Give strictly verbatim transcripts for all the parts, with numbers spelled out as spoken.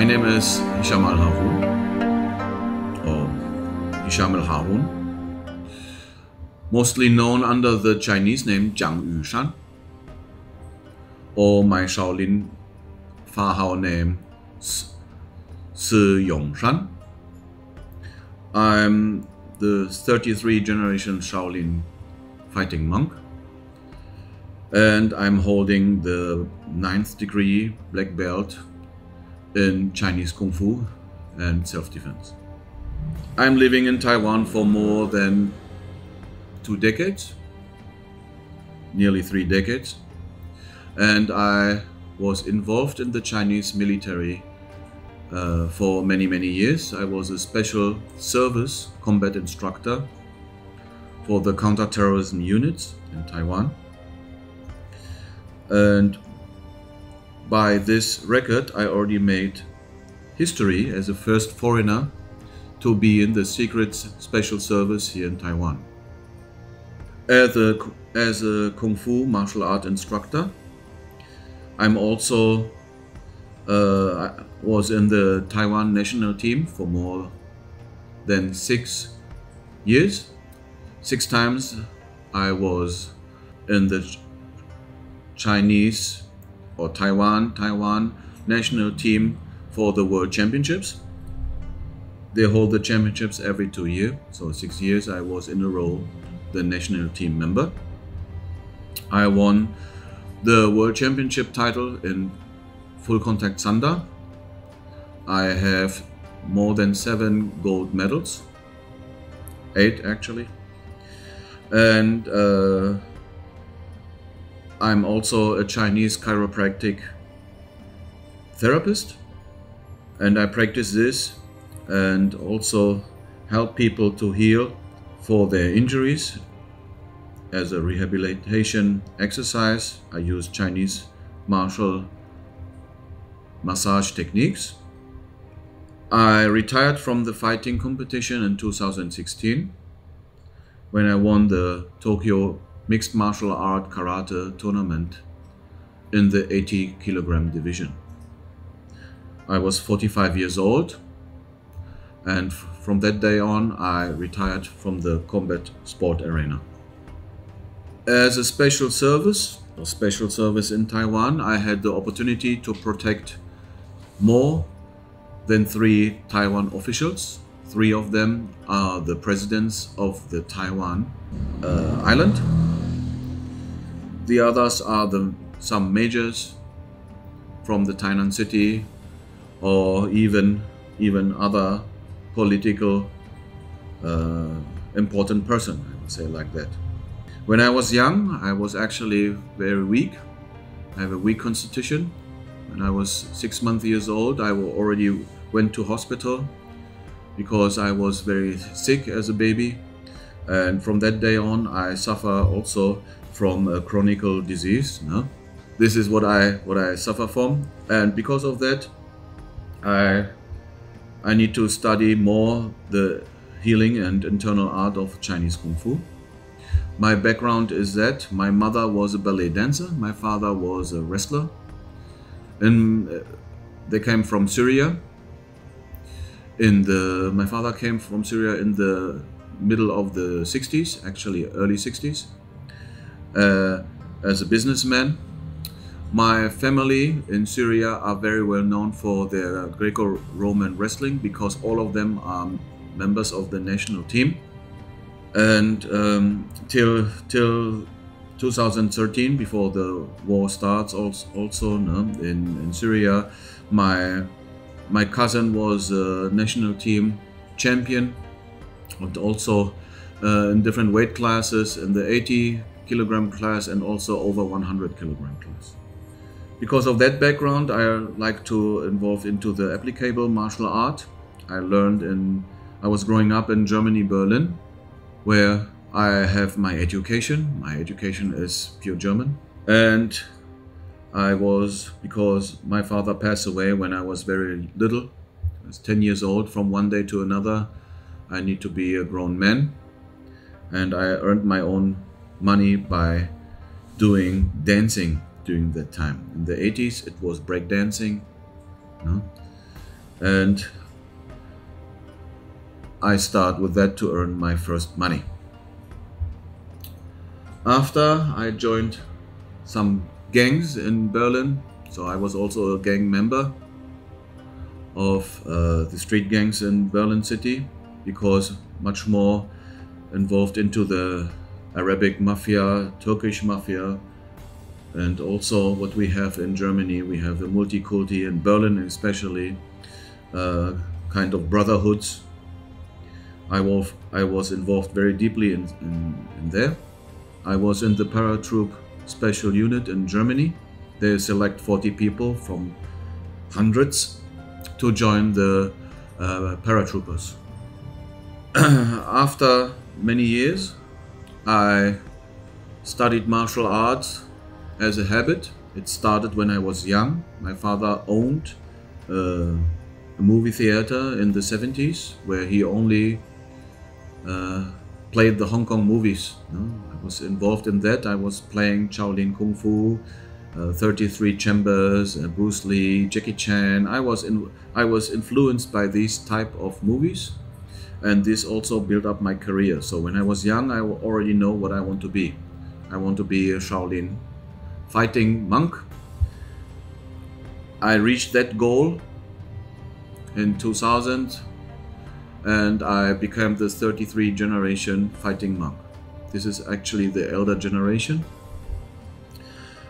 My name is Hisham Al-Haroun, or Hisham Al-Haroun, mostly known under the Chinese name Jiang Yushan, or my Shaolin Fahao name Si Yongshan. I'm the thirty-third generation Shaolin fighting monk, and I'm holding the ninth degree black belt in Chinese Kung Fu and self-defense. I'm living in Taiwan for more than two decades, nearly three decades, and I was involved in the Chinese military uh, for many, many years. I was a special service combat instructor for the counter-terrorism units in Taiwan. And by this record, I already made history as the first foreigner to be in the secret special service here in Taiwan. As a, as a Kung Fu martial art instructor, I'm also uh, I was in the Taiwan national team for more than six years. Six times I was in the Chinese or Taiwan, Taiwan national team for the World Championships. They hold the championships every two years, so six years I was in a row the national team member. I won the World Championship title in full contact Sanda. I have more than seven gold medals, eight actually, and uh, I'm also a Chinese chiropractic therapist, and I practice this and also help people to heal for their injuries. As a rehabilitation exercise, I use Chinese martial massage techniques. I retired from the fighting competition in two thousand sixteen when I won the Tokyo Mixed martial art karate tournament in the eighty kilogram division. I was forty-five years old, and from that day on I retired from the combat sport arena. As a special service or special service in Taiwan, I had the opportunity to protect more than three Taiwan officials. Three of them are the presidents of the Taiwan uh, island. The others are the, some majors from the Tainan city, or even, even other political uh, important person, I would say like that. When I was young, I was actually very weak. I have a weak constitution. When I was six months years old, I already went to hospital because I was very sick as a baby. And from that day on, I suffer also from a chronic disease. No? This is what I what I suffer from, and because of that, I I need to study more the healing and internal art of Chinese Kung Fu. My background is that my mother was a ballet dancer, my father was a wrestler, and they came from Syria. In the my father came from Syria in the middle of the sixties, actually early sixties. Uh, as a businessman. My family in Syria are very well known for their Greco-Roman wrestling because all of them are members of the national team. And um, till till two thousand thirteen, before the war starts, also, also no, in, in Syria, my my cousin was a national team champion, and also uh, in different weight classes in the eighty kilogram class and also over one hundred kilogram class. Because of that background, I like to involve into the applicable martial art. I learned in, I was growing up in Germany, Berlin, where I have my education. My education is pure German. And I was, because my father passed away when I was very little, I was ten years old, from one day to another, I need to be a grown man. And I earned my own money by doing dancing during that time. In the eighties, it was breakdancing, you know? and I start with that to earn my first money. After, I joined some gangs in Berlin, so I was also a gang member of uh, the street gangs in Berlin city, because much more involved into the Arabic mafia, Turkish mafia, and also what we have in Germany. We have a multikulti in Berlin, especially uh, kind of brotherhoods. I was I was involved very deeply in, in, in there. I was in the paratroop special unit in Germany. They select forty people from hundreds to join the uh, paratroopers. After many years, I studied martial arts as a habit. It started when I was young. My father owned uh, a movie theater in the seventies, where he only uh, played the Hong Kong movies. No? I was involved in that. I was playing Shaolin Kung Fu, uh, thirty-three Chambers, uh, Bruce Lee, Jackie Chan. I was in, I was influenced by these type of movies, and this also built up my career. So when I was young, I already know what I want to be. I want to be a Shaolin fighting monk. I reached that goal in two thousand, and I became the thirty-three generation fighting monk. This is actually the elder generation.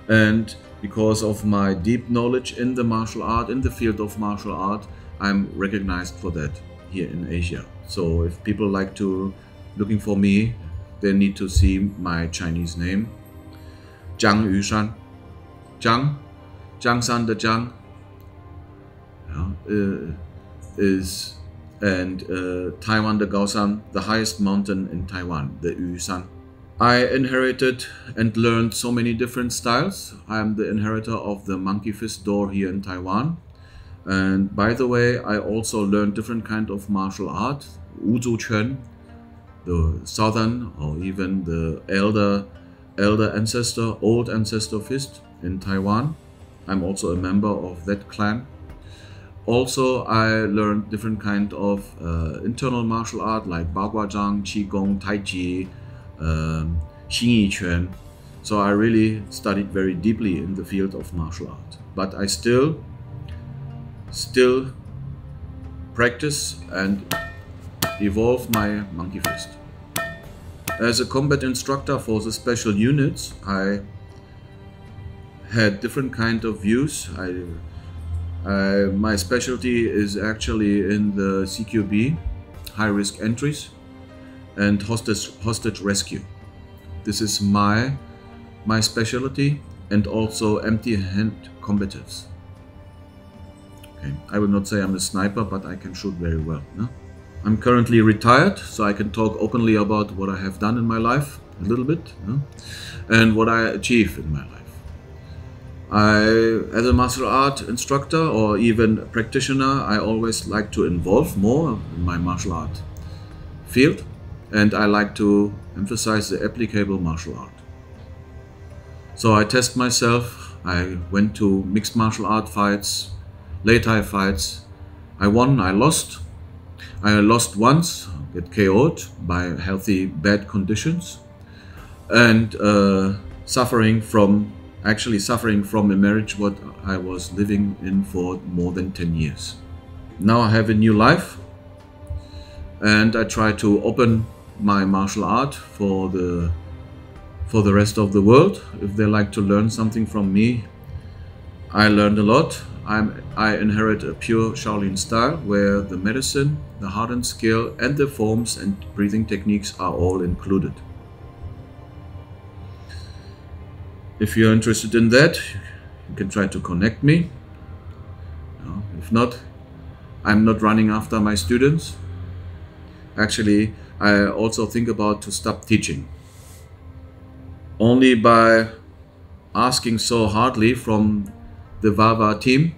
And because of my deep knowledge in the martial art, in the field of martial art, I'm recognized for that here in Asia. So if people like to looking for me, they need to see my Chinese name, Jiang Yushan. Jiang, Jiang Sanda Jiang, yeah, uh, is and uh, Taiwan the Gaosan, the highest mountain in Taiwan, the Yushan. I inherited and learned so many different styles. I am the inheritor of the monkey fist door here in Taiwan. And by the way, I also learned different kind of martial art, Wu Zhu Quan, the southern or even the elder, elder ancestor, old ancestor fist in Taiwan. I'm also a member of that clan. Also, I learned different kind of uh, internal martial art like Ba Gua Zhang, Qi Gong, Tai Chi, um, Xing Yi Quan. So I really studied very deeply in the field of martial art, but I still still practice and evolve my monkey fist. As a combat instructor for the special units, I had different kind of views. I, I, my specialty is actually in the C Q B, high risk entries, and hostage, hostage rescue. This is my, my specialty, and also empty hand combatives. I will not say I'm a sniper, but I can shoot very well. No? I'm currently retired, so I can talk openly about what I have done in my life a little bit, no? And what I achieve in my life. I, as a martial art instructor or even a practitioner, I always like to involve more in my martial art field, and I like to emphasize the applicable martial art. So I test myself. I went to mixed martial art fights, Muay Thai fights. I won, I lost. I lost once, get K O'd by healthy bad conditions, and uh, suffering from, actually suffering from a marriage what I was living in for more than ten years. Now I have a new life, and I try to open my martial art for the, for the rest of the world. If they like to learn something from me, I learned a lot. I'm, I inherit a pure Shaolin style where the medicine, the hardened skill, and the forms and breathing techniques are all included. If you're interested in that, you can try to connect me. No, if not, I'm not running after my students. Actually, I also think about to stop teaching. Only by asking so hardly from the VAHVA team,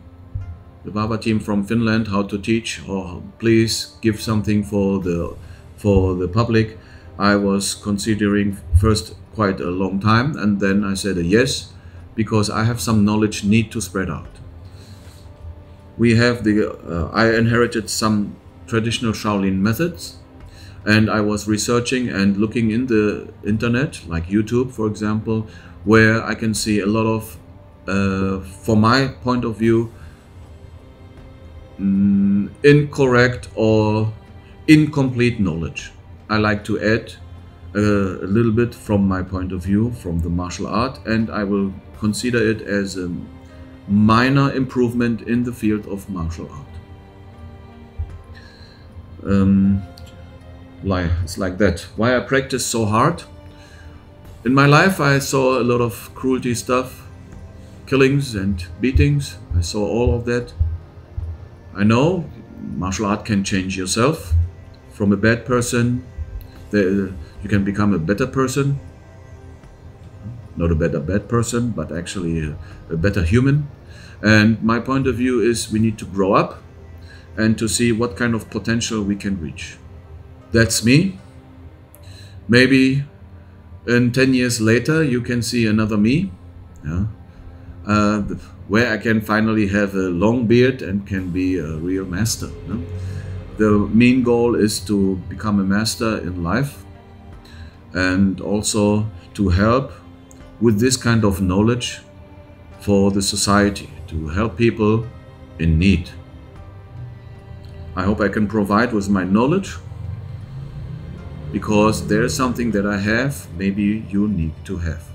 the VAHVA team from Finland, how to teach, or please give something for the, for the public. I was considering first quite a long time, and then I said a yes, because I have some knowledge need to spread out. we have the, uh, I inherited some traditional Shaolin methods, and I was researching and looking in the internet, like YouTube, for example, where I can see a lot of, uh, from my point of view, mm, incorrect or incomplete knowledge. I like to add uh, a little bit from my point of view, from the martial art, and I will consider it as a minor improvement in the field of martial art. Um, like, it's like that. Why I practice so hard? In my life I saw a lot of cruelty stuff, killings and beatings. I saw all of that. I know martial art can change yourself. From a bad person, the, you can become a better person. Not a better bad person, but actually a, a better human. And my point of view is we need to grow up and to see what kind of potential we can reach. That's me. Maybe in ten years later you can see another me, yeah? uh, where I can finally have a long beard and can be a real master. Yeah? The main goal is to become a master in life and also to help with this kind of knowledge for the society, to help people in need. I hope I can provide with my knowledge, because there is something that I have, maybe you need to have.